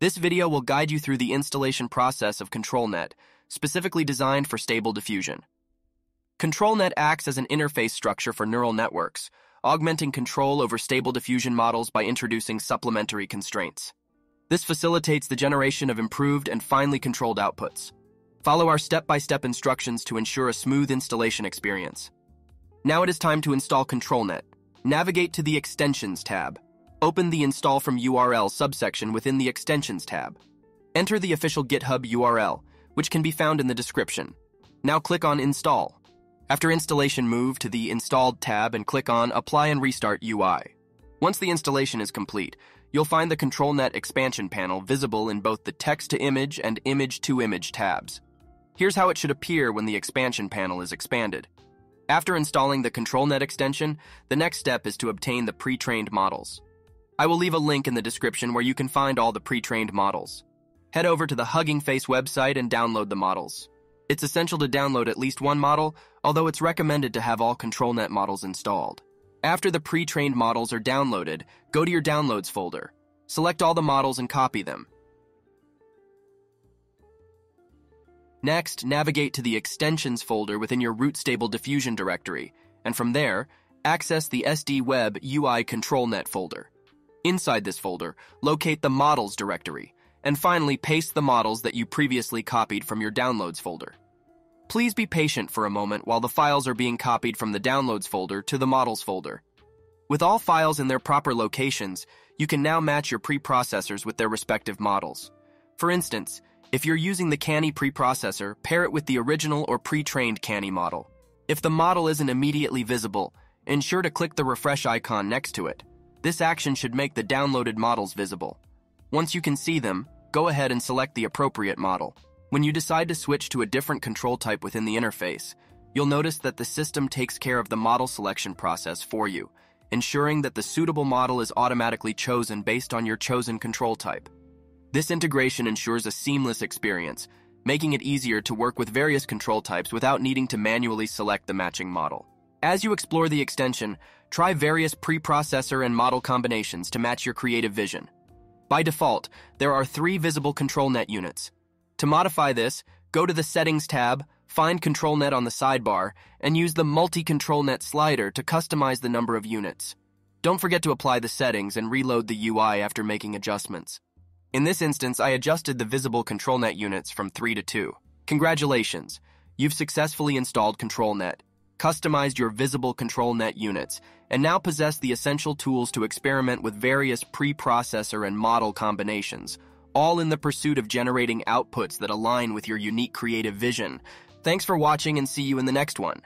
This video will guide you through the installation process of ControlNet, specifically designed for Stable Diffusion. ControlNet acts as an interface structure for neural networks, augmenting control over Stable Diffusion models by introducing supplementary constraints. This facilitates the generation of improved and finely controlled outputs. Follow our step-by-step instructions to ensure a smooth installation experience. Now it is time to install ControlNet. Navigate to the Extensions tab. Open the Install from URL subsection within the Extensions tab. Enter the official GitHub URL, which can be found in the description. Now click on Install. After installation, move to the Installed tab and click on Apply and Restart UI. Once the installation is complete, you'll find the ControlNet expansion panel visible in both the Text-to-Image and Image-to-Image tabs. Here's how it should appear when the expansion panel is expanded. After installing the ControlNet extension, the next step is to obtain the pre-trained models. I will leave a link in the description where you can find all the pre-trained models. Head over to the Hugging Face website and download the models. It's essential to download at least one model, although it's recommended to have all ControlNet models installed. After the pre-trained models are downloaded, go to your Downloads folder. Select all the models and copy them. Next, navigate to the Extensions folder within your root Stable Diffusion directory, and from there, access the SD-Web UI ControlNet folder. Inside this folder, locate the Models directory, and finally paste the models that you previously copied from your Downloads folder. Please be patient for a moment while the files are being copied from the Downloads folder to the Models folder. With all files in their proper locations, you can now match your preprocessors with their respective models. For instance, if you're using the Canny preprocessor, pair it with the original or pre-trained Canny model. If the model isn't immediately visible, ensure to click the refresh icon next to it. This action should make the downloaded models visible. Once you can see them, go ahead and select the appropriate model. When you decide to switch to a different control type within the interface, you'll notice that the system takes care of the model selection process for you, ensuring that the suitable model is automatically chosen based on your chosen control type. This integration ensures a seamless experience, making it easier to work with various control types without needing to manually select the matching model. As you explore the extension, try various preprocessor and model combinations to match your creative vision. By default, there are 3 visible ControlNet units. To modify this, go to the Settings tab, find ControlNet on the sidebar, and use the Multi-ControlNet slider to customize the number of units. Don't forget to apply the settings and reload the UI after making adjustments. In this instance, I adjusted the visible ControlNet units from 3 to 2. Congratulations! You've successfully installed ControlNet, customized your visible ControlNet units, and now possess the essential tools to experiment with various preprocessor and model combinations, all in the pursuit of generating outputs that align with your unique creative vision. Thanks for watching and see you in the next one.